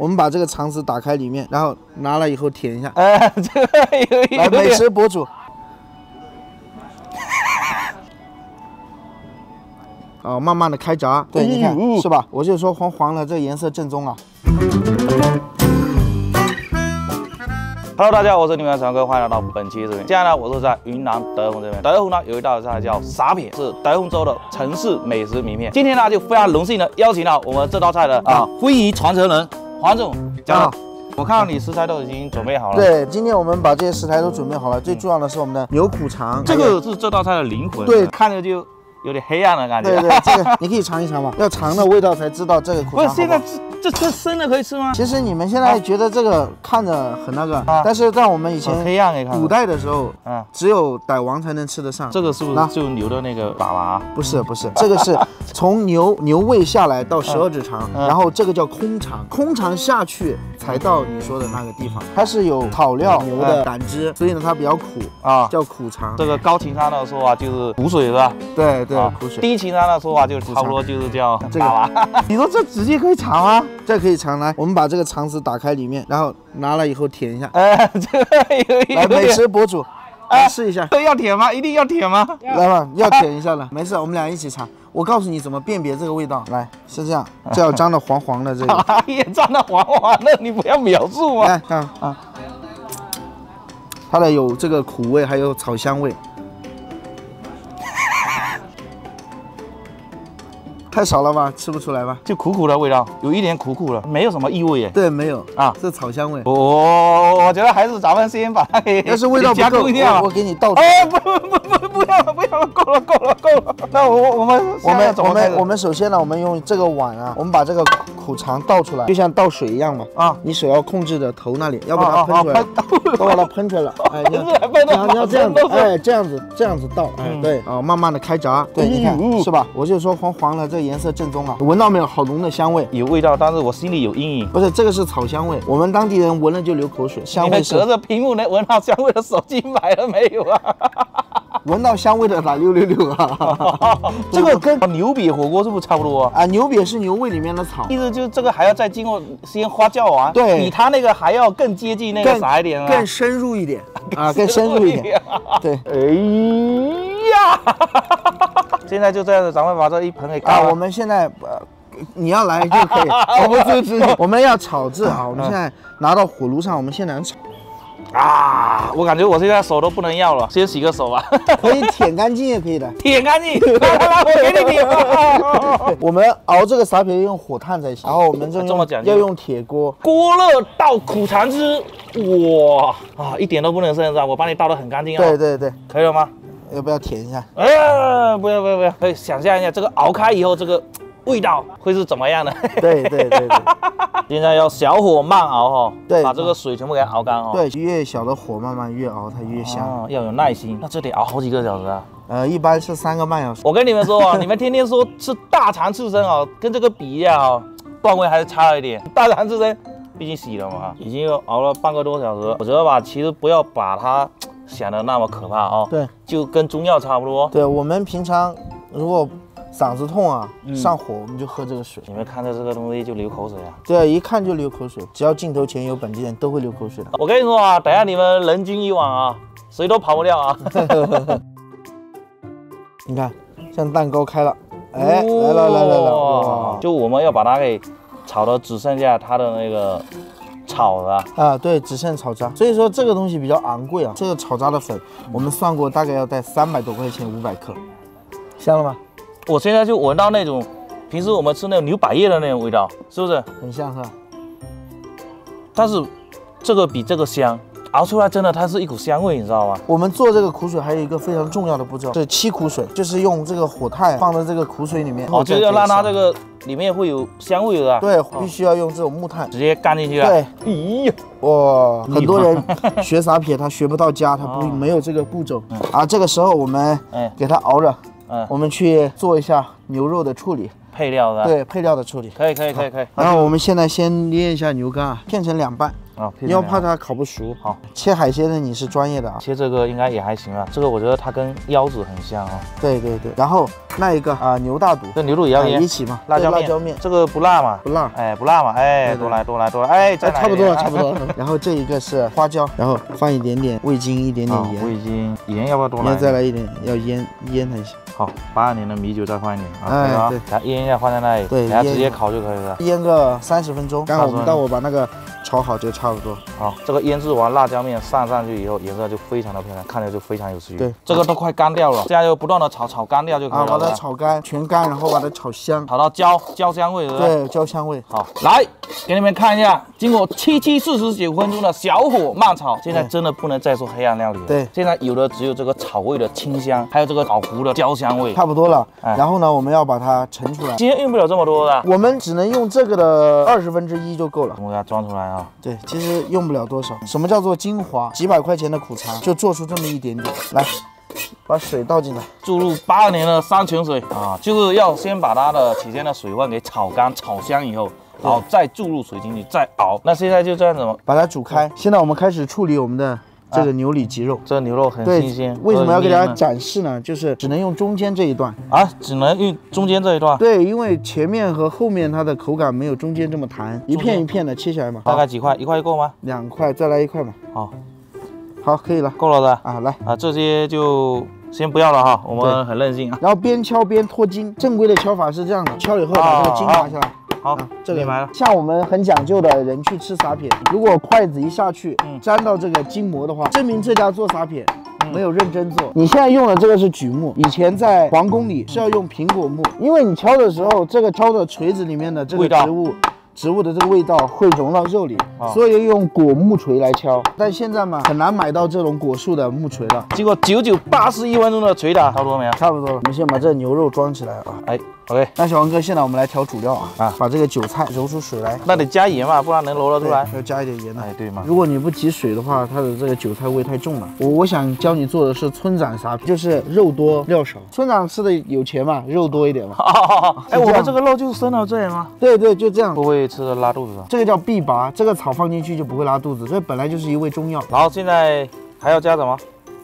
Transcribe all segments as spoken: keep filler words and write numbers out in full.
我们把这个肠子打开里面，然后拿了以后舔一下。哎、啊，这个有一来，美食博主。哦，慢慢的开闸，对，你看、嗯、是吧？我就说黄黄了，这个颜色正宗啊。Hello， 大家好，我是你们的船哥，欢迎来到本期视频。现在呢，我是在云南德宏这边。德宏呢有一道菜叫撒撇，是德宏州的城市美食名片。今天呢就非常荣幸的邀请到我们这道菜的啊非遗传承人黄总讲。我看到你食材都已经准备好了。对，今天我们把这些食材都准备好了。最重要的是我们的牛骨肠，这个是这道菜的灵魂。对，看着就。 有点黑暗的感觉。对对，这个你可以尝一尝吧，要尝的味道才知道这个苦肠好不好。不是，现在这这这生的可以吃吗？其实你们现在觉得这个看着很那个，啊、但是在我们以前黑暗古代的时候，啊、只有傣王才能吃得上。这个是不是就牛的那个粑粑？不是不是，这个是从牛牛胃下来到十二指肠，啊、然后这个叫空肠，空肠下去才到你说的那个地方。它是有草料、牛的胆汁，啊、所以呢它比较苦啊，叫苦肠。这个高情商的说法就是苦水是吧？对。 对，苦水。低情商的说法就差不多就是叫这个。你说这直接可以尝吗？这可以尝，来，我们把这个肠子打开里面，然后拿了以后舔一下。哎，这个有一来，美食博主，来试一下。这要舔吗？一定要舔吗？来吧，要舔一下了。没事，我们俩一起尝。我告诉你怎么辨别这个味道。来，是这样，这要沾到黄黄的这个。也沾到黄黄的，你不要描述嘛。来，看啊，它的有这个苦味，还有草香味。 太少了吧，吃不出来吧？就苦苦的味道，有一点苦苦的，没有什么异味耶。对，没有啊，是草香味。哦，我觉得还是咱们先把它给，要是味道不够，我给你倒出来。哎，不不不不要了，不要了，够了够了够了。那我我们我们我们我们首先呢，我们用这个碗啊，我们把这个苦肠倒出来，就像倒水一样嘛。啊，你手要控制着头那里，要不它喷出来，都把它喷出来了。哎，你要你要这样子，哎，这样子这样子倒，哎，对啊，慢慢的开闸，对，你看是吧？我就说黄黄了这。 颜色正宗啊，闻到没有？好浓的香味，有味道，但是我心里有阴影。不是，这个是草香味，我们当地人闻了就流口水。香味是隔着屏幕能闻到香味的手机买了没有啊？闻到香味的打六六六啊！这个跟牛瘪火锅是不是差不多啊？啊，牛瘪是牛胃里面的草，意思就是这个还要再经过先花椒丸，对，比它那个还要更接近那个啥一点，更深入一点啊，更深入一点。对，哎呀。 现在就这样子，咱们把这一盆给啊，我们现在呃，你要来就可以，我们支持你。我们要炒制啊，我们现在拿到火炉上，我们现场炒。啊，我感觉我现在手都不能要了，先洗个手吧。可以舔干净也可以的，舔干净。来来来，我给你舔。我们熬这个撒撇用火炭才行，然后我们这么讲要用铁锅，锅热倒苦肠汁，哇啊，一点都不能剩下，我帮你倒得很干净啊。对对对，可以了吗？ 要不要舔一下？哎，不要不要不要！可以想象一下，这个熬开以后，这个味道会是怎么样的？对对对对。现在要小火慢熬哦，对，把这个水全部给它熬干哦。对，越小的火慢慢越熬，它越香。哦，要有耐心。那这得熬好几个小时啊。呃，一般是三个半小时。我跟你们说啊，你们天天说吃大肠刺身哦，跟这个比一下哦，段位还是差了一点。大肠刺身毕竟洗了嘛，已经熬了半个多小时。我觉得吧，其实不要把它。 想的那么可怕哦，对，就跟中药差不多。对，我们平常如果嗓子痛啊，嗯、上火我们就喝这个水。你们看到这个东西就流口水啊？对，一看就流口水。只要镜头前有本地人，都会流口水的。我跟你说啊，等下你们人均一碗啊，谁都跑不掉啊。你看，像蛋糕开了，哎，哦、来了来了来了，就我们要把它给炒的只剩下它的那个。 炒的啊，对，只剩炒渣，所以说这个东西比较昂贵啊。这个炒渣的粉，我们算过大概要带三百多块钱，五百克，香了吗？我现在就闻到那种平时我们吃那种牛百叶的那种味道，是不是？很像是吧？但是这个比这个香，熬出来真的它是一股香味，你知道吗？我们做这个苦水还有一个非常重要的步骤是沏苦水，就是用这个火炭放到这个苦水里面，哦，就要让它这个。 里面会有香味的，对，必须要用这种木炭直接干进去。对，咦呀，哇，很多人学撒撇，他学不到家，他不没有这个步骤啊。这个时候我们给它熬着，我们去做一下牛肉的处理，配料的，对，配料的处理，可以可以可以可以。然后我们现在先捏一下牛肝啊，片成两半，啊，你要怕它烤不熟。好，切海鲜的你是专业的啊，切这个应该也还行吧。这个我觉得它跟腰子很像啊。对对对，然后那一个啊、呃、牛大肚，这牛肚也要腌一起嘛，辣椒辣椒面，这个不辣嘛？不辣，哎不辣嘛，哎多来多来多来，哎差不多了差不多了。然后这一个是花椒，然后放一点点味精，一点点盐。味精盐要不要多来？再来一点，要腌腌它一下。好，八二年的米酒再放一点啊，对，然后腌一下放在那里，对，然后直接烤就可以了，腌个三十分钟。刚好我们到我把那个。 炒好就差不多。好，这个腌制完辣椒面上上去以后，颜色就非常的漂亮，看着就非常有食欲。对，这个都快干掉了，这样就不断的炒，炒干掉就可以了。啊，把它炒干，全干，然后把它炒香，炒到焦焦香味，对不对？对，焦香味。好，来给你们看一下，经过七七四十九分钟的小火慢炒，现在真的不能再说黑暗料理了。对，现在有的只有这个炒味的清香，还有这个烤糊的焦香味，差不多了。哎、然后呢，我们要把它盛出来。今天用不了这么多的，我们只能用这个的二十分之一就够了。我给它装出来。 对，其实用不了多少。什么叫做精华？几百块钱的苦茶就做出这么一点点来。 把水倒进来，注入八二年的山泉水啊，就是要先把它的体内的水分给炒干、炒香以后，然后再注入水进去，再熬。那现在就这样子嘛，把它煮开。现在我们开始处理我们的这个牛里脊肉，啊、这牛肉很新鲜。为什么要给大家展示呢？就是只能用中间这一段啊，只能用中间这一段。对，因为前面和后面它的口感没有中间这么弹，一片一片的切下来嘛。大概几块？一块就够吗？两块，再来一块嘛。好。 好，可以了，够了的啊，来啊，这些就先不要了哈，我们很任性啊。然后边敲边脱筋，正规的敲法是这样的，敲以后把这个筋拿下来。好，这里来了。像我们很讲究的人去吃撒撇，如果筷子一下去，沾到这个筋膜的话，证明这家做撒撇没有认真做。你现在用的这个是榉木，以前在皇宫里是要用苹果木，因为你敲的时候，这个敲的锤子里面的这个植物。 植物的这个味道会融到肉里，哦、所以用果木锤来敲。但现在嘛，很难买到这种果树的木锤了。经过九九八十一分钟的捶打，差不多没有？差不多了。我们先把这牛肉装起来啊。哎 ，OK。那小王哥，现在我们来调主料啊，啊，把这个韭菜揉出水来。那得加盐嘛，不然能揉得出来。要加一点盐的。哎，对嘛。如果你不挤水的话，它的这个韭菜味太重了。我我想教你做的是村长撒撇，就是肉多料少。村长吃的有钱嘛，肉多一点嘛。哦，哎，我们这个肉就是生到这样吗？对对，就这样。不会。 吃的拉肚子，这个叫必拔，这个草放进去就不会拉肚子，这本来就是一味中药。然后现在还要加什么？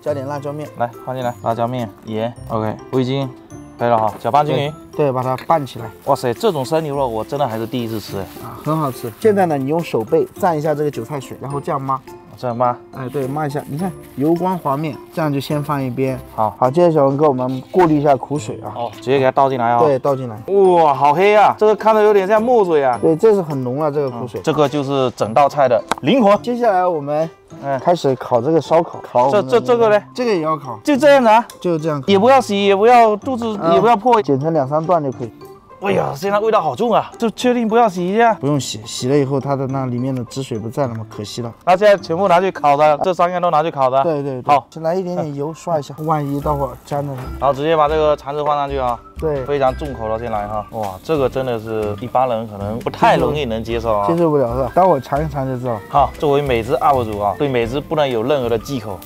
加点辣椒面，来放进来，辣椒面、盐 ，OK， 味精，可以了哈，搅拌均匀。对，把它拌起来。哇塞，这种生牛肉我真的还是第一次吃，啊，很好吃。现在呢，你用手背蘸一下这个韭菜水，然后这样抹。 这样抹，哎，对，抹一下，你看油光滑面，这样就先放一边。好好，接着小文哥，我们过滤一下苦水啊，哦，直接给它倒进来啊、哦。对，倒进来。哇，好黑啊，这个看着有点像墨水啊。对，这是很浓了，这个苦水、嗯。这个就是整道菜的灵魂。接下来我们。 嗯，开始烤这个烧烤，烤这这这个呢，这个也要烤，就这样子啊，就这样，也不要洗，也不要肚子，也不要破，剪成两三段就可以。哎呀，现在味道好重啊，就确定不要洗一下？不用洗，洗了以后它的那里面的汁水不在了嘛，可惜了。那现在全部拿去烤的，这三样都拿去烤的。对对，好，先来一点点油刷一下，万一待会粘了。然后直接把这个肠子放上去啊。 对，非常重口了，先来哈！哇，这个真的是一般人可能不太容易能接受啊，接受不了是吧？待会尝一尝就知道。好，作为美食 U P 主啊，对美食不能有任何的忌口。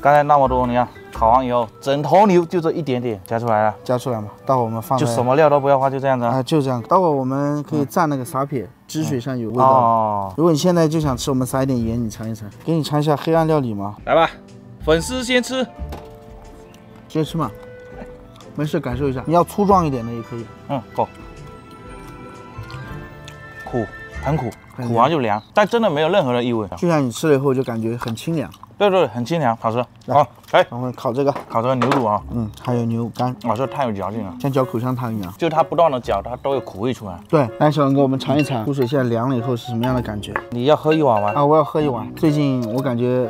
刚才那么多，你看烤完以后，整头牛就这一点点夹出来了，夹出来嘛。待会我们放就什么料都不要放，就这样子啊、呃，就这样。待会我们可以蘸那个撒撇，嗯、汁水上有味道。哦，如果你现在就想吃，我们撒一点盐，你尝一尝，给你尝一下黑暗料理嘛。来吧，粉丝先吃，先吃嘛。 没事，感受一下。你要粗壮一点的也可以。嗯，够。苦，很苦，苦完就凉，但真的没有任何的异味，就像你吃了以后就感觉很清凉。对对，很清凉，好吃。好，哎，我们烤这个，烤这个牛肚啊，嗯，还有牛肝，哇，这太有嚼劲了，像嚼口香糖一样，就它不断的嚼，它都有苦味出来。对，来，小文哥，我们尝一尝，苦水现在凉了以后是什么样的感觉？你要喝一碗吗？啊，我要喝一碗。最近我感觉。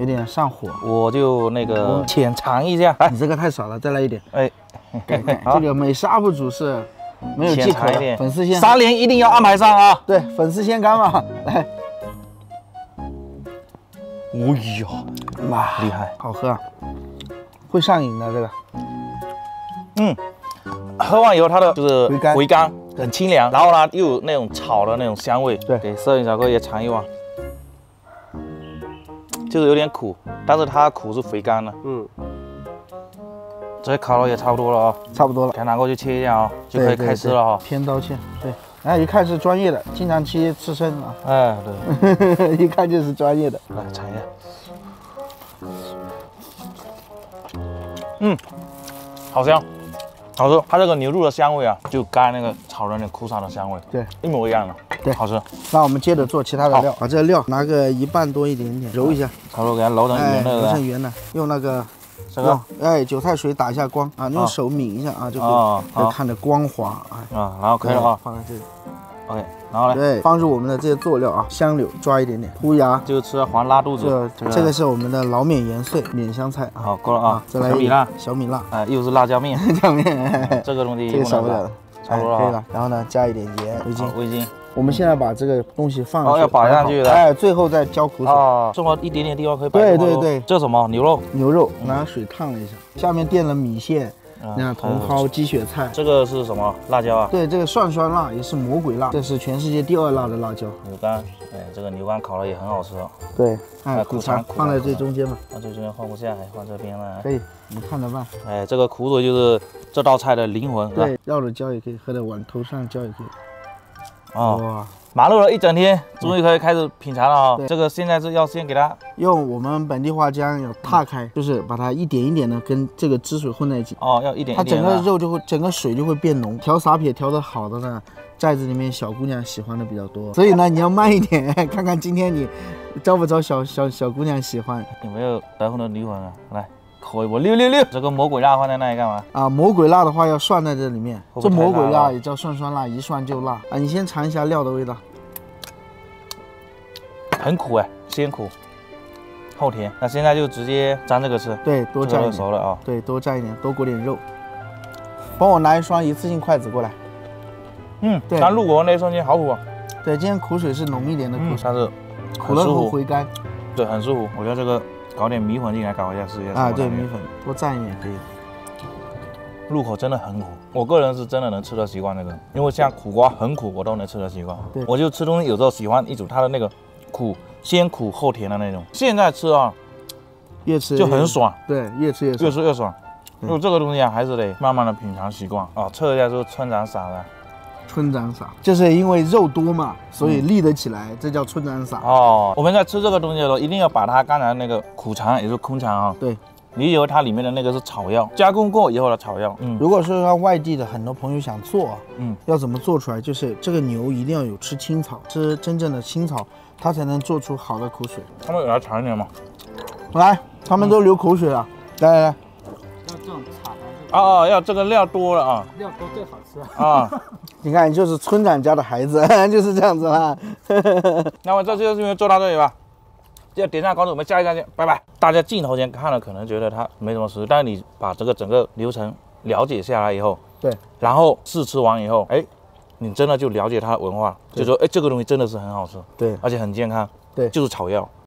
有点上火，我就那个浅尝一下。你这个太少了，再来一点。哎，这个美食 U P 主是没有忌口的，粉丝先。三连一定要安排上啊！对，粉丝先干嘛？来。哎呦，妈，厉害，好喝啊，会上瘾的这个。嗯，喝完以后它的就是回甘，回甘很清凉，然后呢又有那种炒的那种香味。对，给摄影小哥也尝一碗。 就是有点苦，但是它苦是回甘的。嗯，这烤肉也差不多了啊、哦，差不多了，才拿过去切一下啊、哦，就可以开吃了哈、哦。偏刀切，对，哎，一看是专业的，经常去刺身啊。哎，对，一看就是专业的。来尝一下。嗯，好香，好吃。它这个牛肉的香味啊，就刚才那个炒的那苦草的香味，对，一模一样的。 对，好吃。那我们接着做其他的料，把这料拿个一半多一点点，揉一下，差不多给它揉成圆的，揉成圆的。用那个，这个，哎，韭菜水打一下光啊，用手抿一下啊，就可以看着光滑啊。啊，然后可以了啊，放在这里。OK， 然后呢？对，放入我们的这些佐料啊，香柳抓一点点，胡芽就吃黄拉肚子。这这个是我们的老缅盐碎，缅香菜啊。好，够了啊。再来小米辣，小米辣，哎，又是辣椒面，酱面，这个东西少不了的，差不多了。可以了。然后呢，加一点盐，味精，味精。 我们现在把这个东西放上去，哦，要摆上去的，哎，最后再浇苦水啊，这么一点点地方可以摆。对对对，这什么牛肉？牛肉拿水烫了一下，下面垫了米线，你看茼蒿、鸡血菜，这个是什么辣椒啊？对，这个蒜酸辣也是魔鬼辣，这是全世界第二辣的辣椒。牛肝，哎，这个牛肝烤的也很好吃啊。对，哎，苦肠放在最中间嘛，放最中间放不下，放这边了。可以，你看着办。哎，这个苦水就是这道菜的灵魂。对，绕着浇也可以，喝在碗头上浇也可以。 哦，忙碌了一整天，终于可以开始品尝了啊、哦！这个现在是要先给它用我们本地花姜要踏开，就是把它一点一点的跟这个汁水混在一起。哦，要一点一点。它整个肉就会，整个水就会变浓。调撒撇调的好的呢，寨子里面小姑娘喜欢的比较多，所以呢你要慢一点，看看今天你招不招小小小姑娘喜欢。有没有白虹的灵魂啊？来。 可以，我六六六。这个魔鬼辣放在那里干嘛？啊，魔鬼辣的话要涮在这里面。这魔鬼辣也叫涮涮辣，一涮就辣啊！你先尝一下料的味道，很苦哎，先苦后甜。那现在就直接沾这个吃。对，多蘸一点。熟了啊。对，多蘸一点，多裹点肉。帮我拿一双一次性筷子过来。嗯，对。刚入口那一瞬间好苦啊。对，今天苦水是浓一点的苦，但是苦了后回甘。对，很舒服。我觉得这个。 搞点米粉进来搞一下试一下啊！对，米粉多蘸一点可以。入口真的很苦，我个人是真的能吃得习惯这个，因为像苦瓜很苦，我都能吃得习惯。对，我就吃东西有时候喜欢一种它的那个苦，先苦后甜的那种。现在吃啊，越吃就很爽。对，越吃越爽，越吃越爽。因为这个东西啊，还是得慢慢的品尝习惯啊。测一下说村长撒的。 村长撒，就是因为肉多嘛，所以立得起来，嗯、这叫村长撒哦。我们在吃这个东西的时候，一定要把它刚才那个苦肠，也是空肠啊、哦，对，理解为它里面的那个是草药，加工过以后的草药。嗯，如果说让外地的很多朋友想做，嗯，要怎么做出来？就是这个牛一定要有吃青草，吃真正的青草，它才能做出好的苦水。他们有来尝一点吗？来，他们都流口水了。嗯、来来来，要这种炒的。哦哦，要这个料多了啊，料多最好吃啊。啊 你看，就是村长家的孩子，就是这样子啦。那么这期的视频做到这里吧，要点赞关注，我们下期再见，拜拜。大家镜头前看了可能觉得它没什么实，但是你把这个整个流程了解下来以后，对，然后试吃完以后，哎，你真的就了解它的文化，就说哎这个东西真的是很好吃，对，而且很健康，对，就是草药。